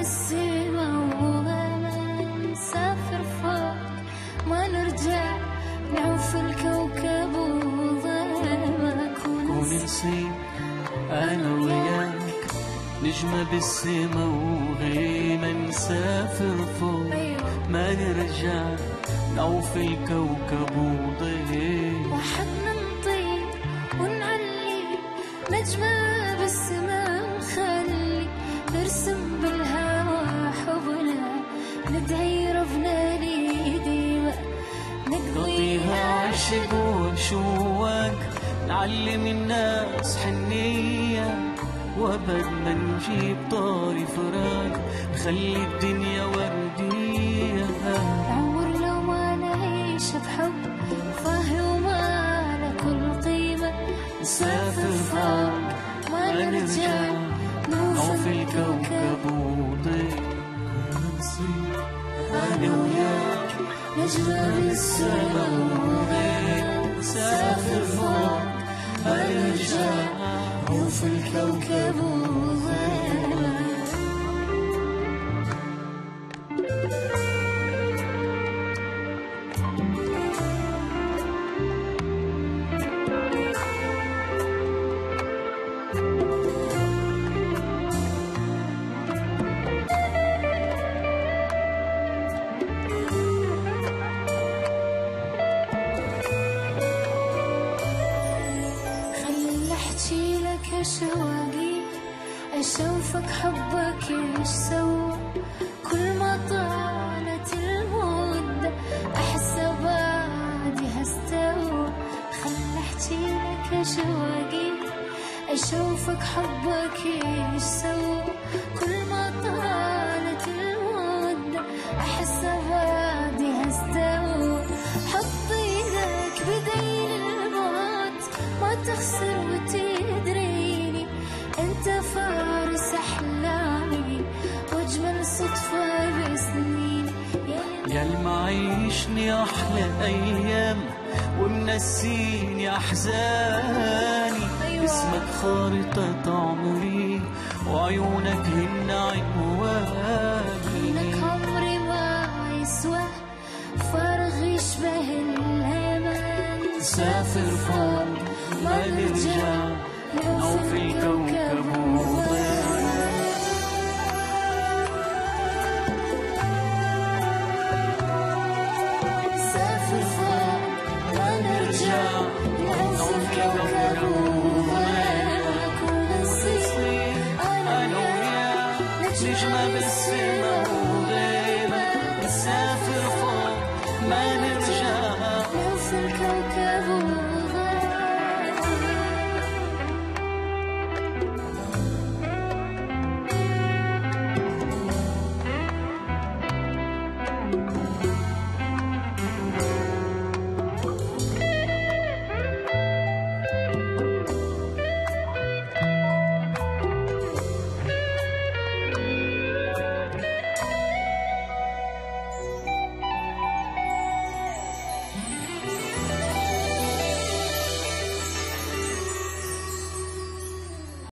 السما ونسافر فوق ما نرجع نعوف الكوكب وظلمة. كوني نصيب أنا وياك نجمة بالسما وغيمة نسافر فوق ما نرجع نعوف الكوكب وظلمة. وحدنا نطير ونعلي نجمة بالسما نخلي نرسم بالهوا حبنا ندعي ربنا لي ديما نقضيها عشق وشوق نعلم الناس حنية وابد ما نجيب طاري فراق نخلي الدنيا وردية. عمر لو ما نعيش بحب فهو ما له كل قيمة نسافر فوق ما نرجع نوف الكوكب وطير. نصير أنا وياك نجمة بالسما وغير نسافر فوق ما نرجع نوف الكوكب وطير. اشواقي اشوفك حبك ايش سوى كل ما طالت المدة احس بعدي هستوى. خل احكي لك اشواقي اشوفك حبك ايش سوى كل ما طالت المدة احس بعدي هستوى. حط ايدك بدين الموت ما تخسر وتدري انت فارس احلامي واجمل صدفه بسنيني. يا المعيشني احلى ايام ومنسيني احزاني. اسمك خارطه عمري وعيونك هن عنواني. منك عمري ما يسوى فراغ يشبه الهمام نسافر فوق ما نرجع أو في الكوكب وطير. نسافر فوق ما نرجع أو في الكوكب وطير. كون نصير أنا وياك نجمة بالسما وغيمة نسافر فوق ما نرجع